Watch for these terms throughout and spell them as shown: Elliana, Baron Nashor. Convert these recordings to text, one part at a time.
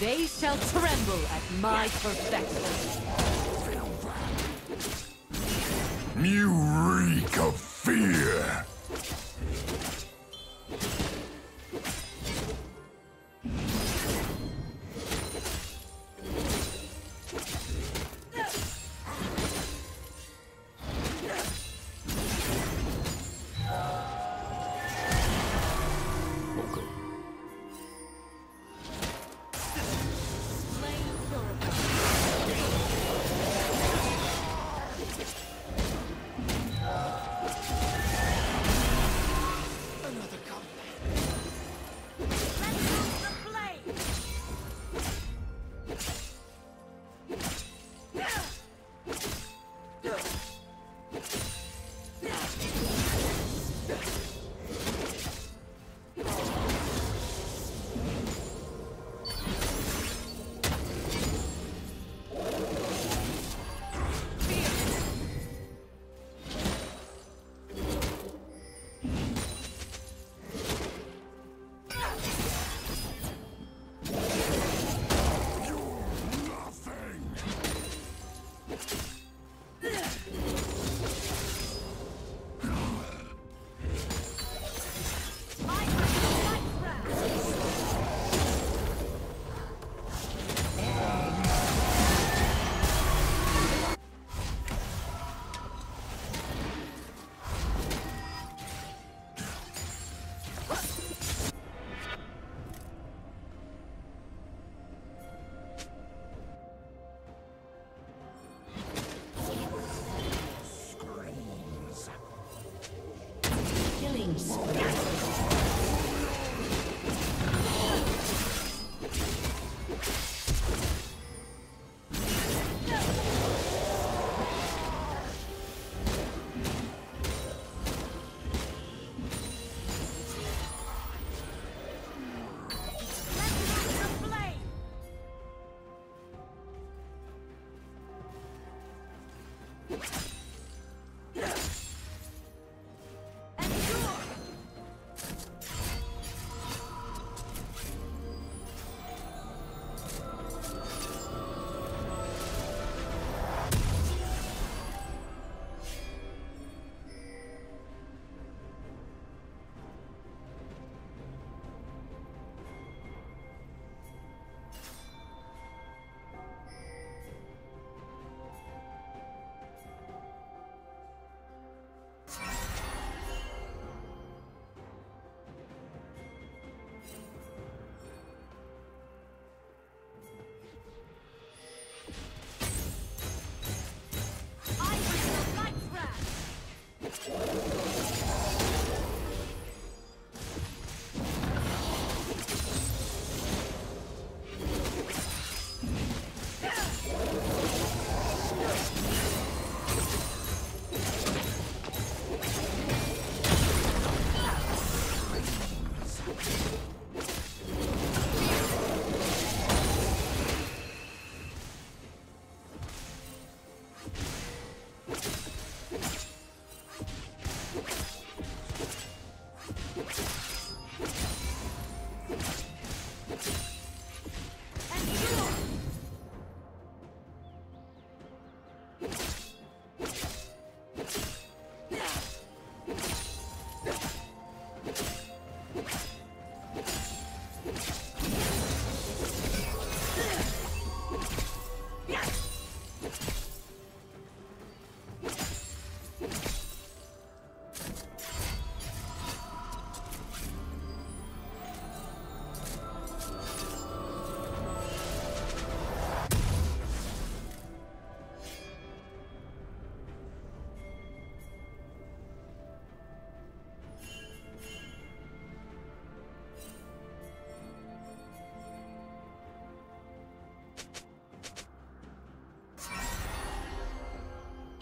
They shall tremble at my perfection. You reek of fear.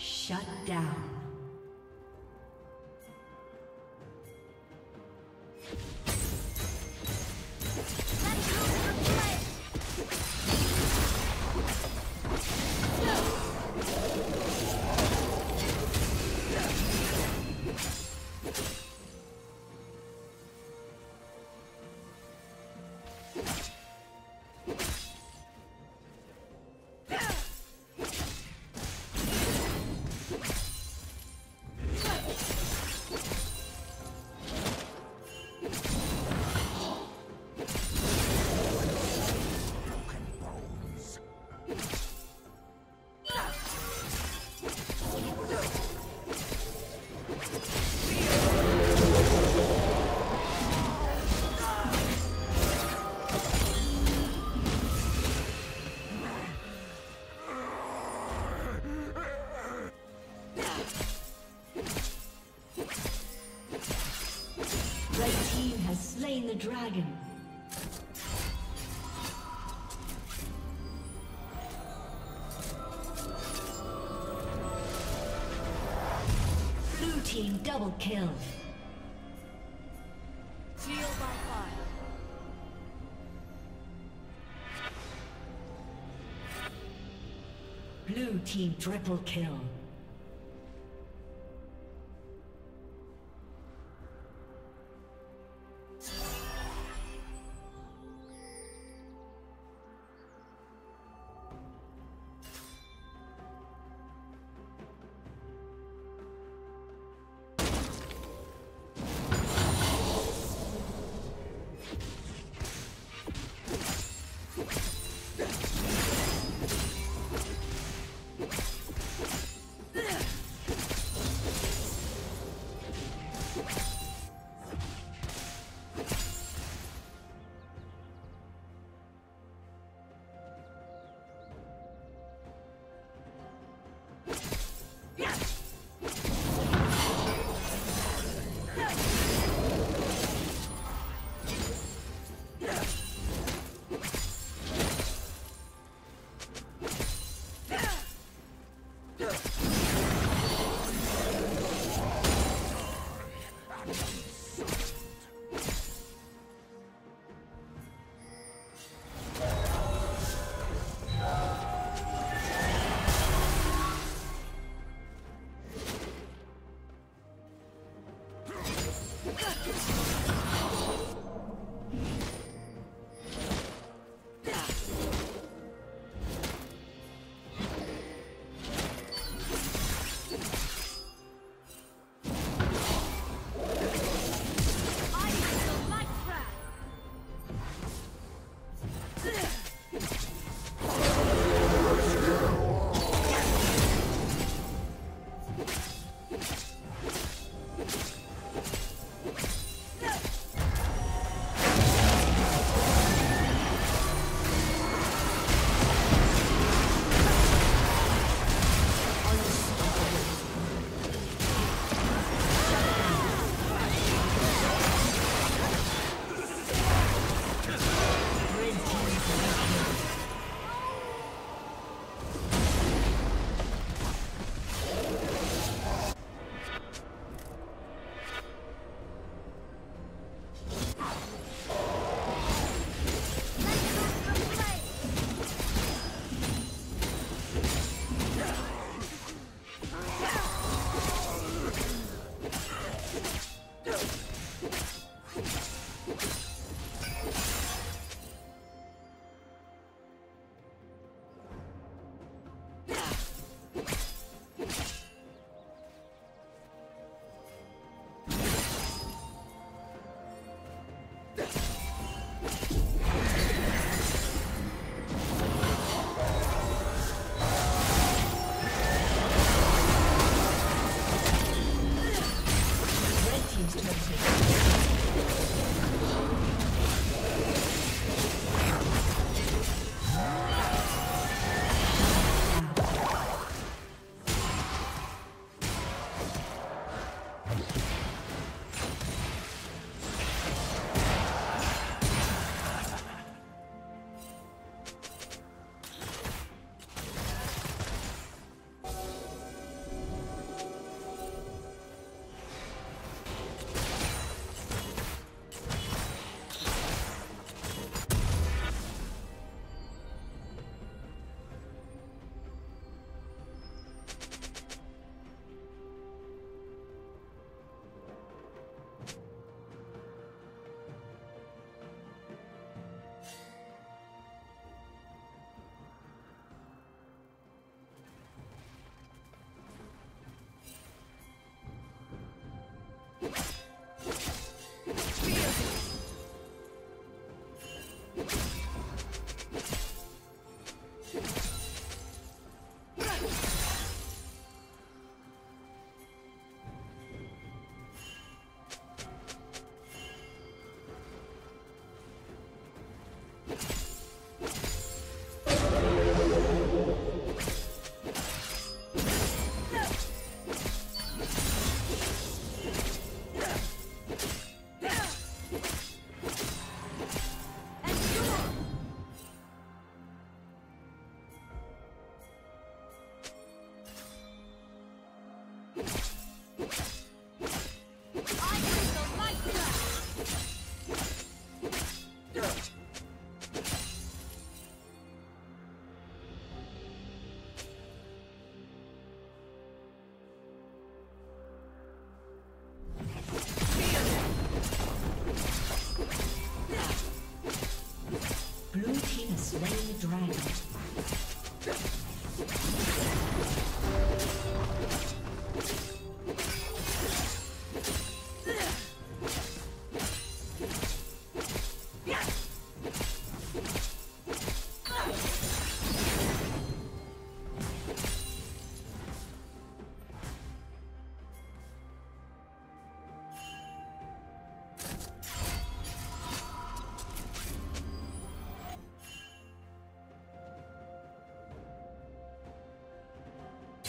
Shut down. team double kill. Deal by fire. Blue team triple kill.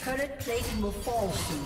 Turret plating will fall soon.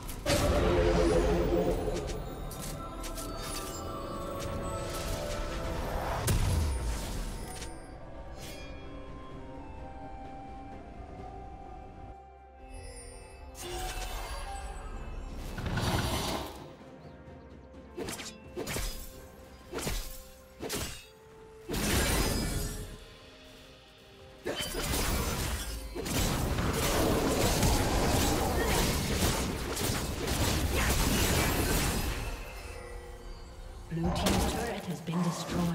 Blue team's turret has been destroyed.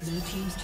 Blue team's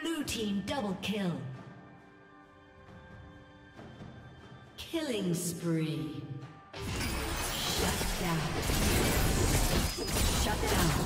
Blue team double kill. Killing spree. Shut down. Shut down.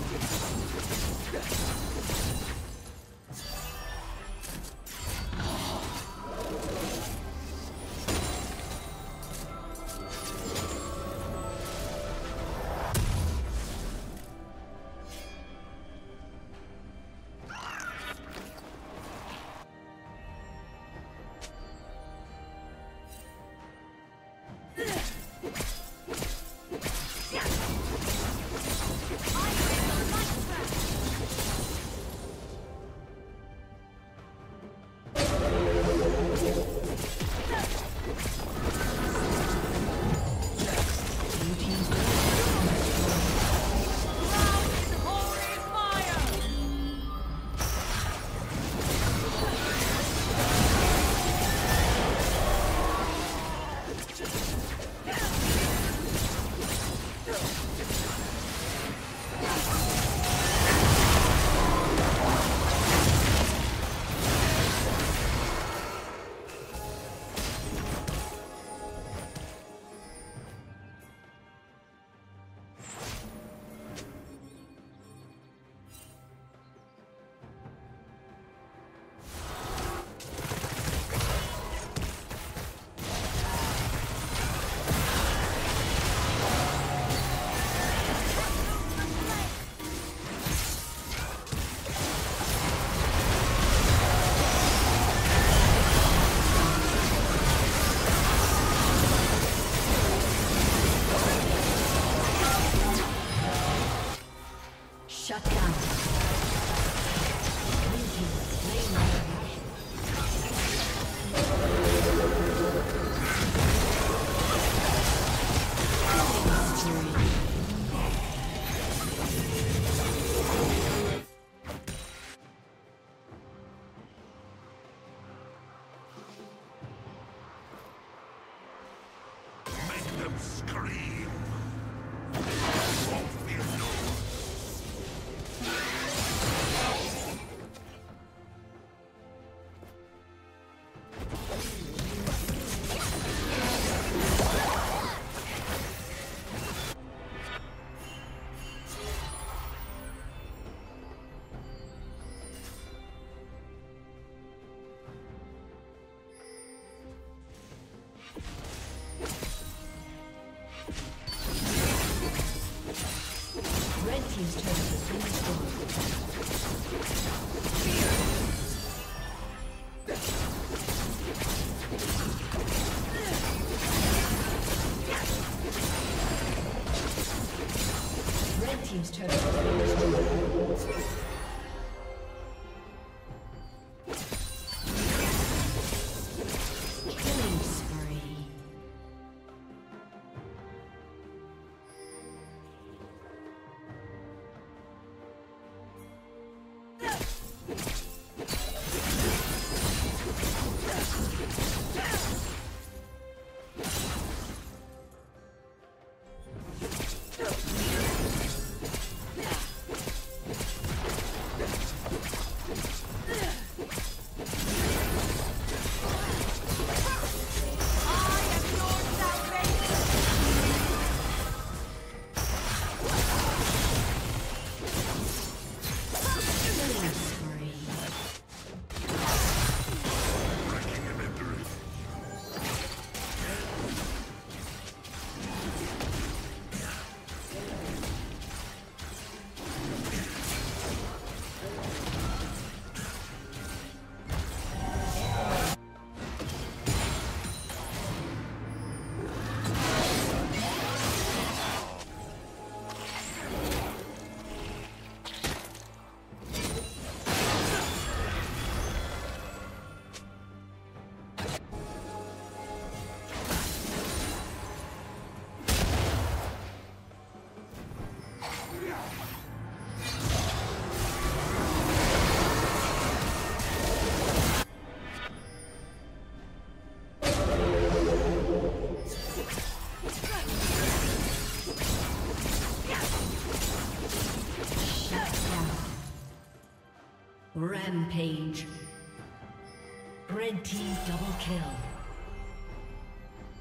Red team double kill.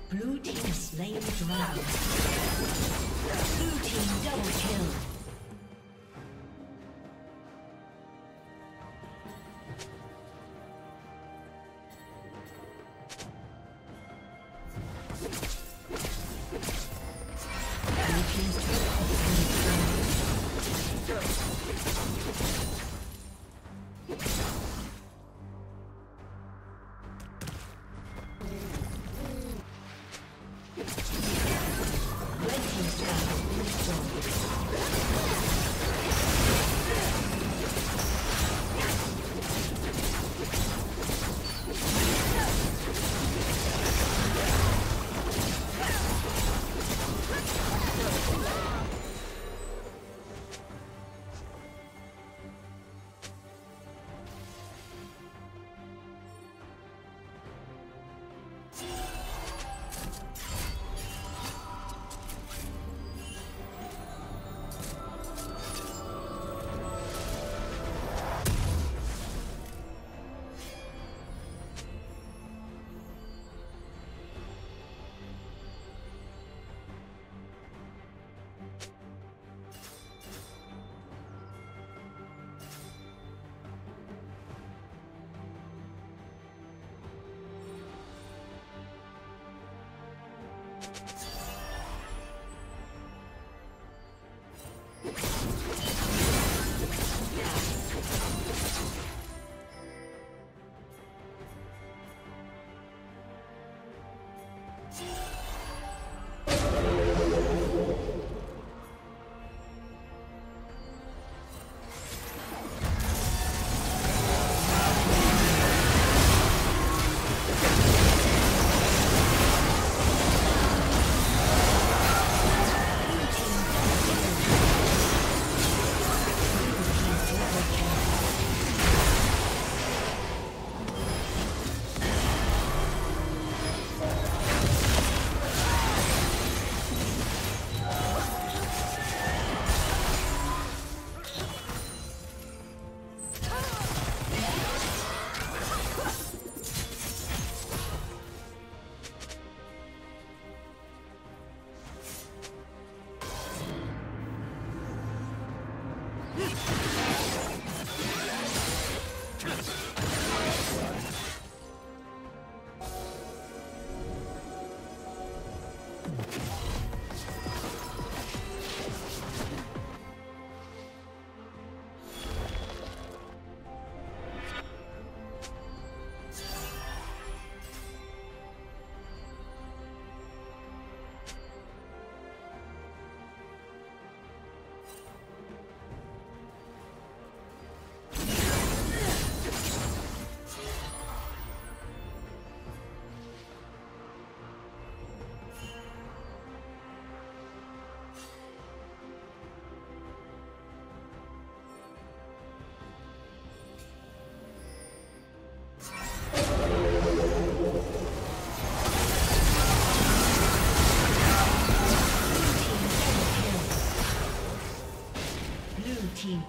Blue team slain the dragon. Blue team double kill.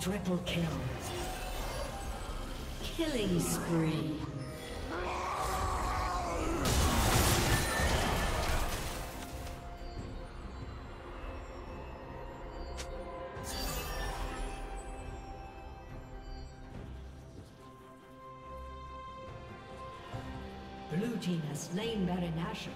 Triple kill. Killing spree. Blue team has slain Baron Nashor.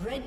Red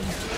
Thank you.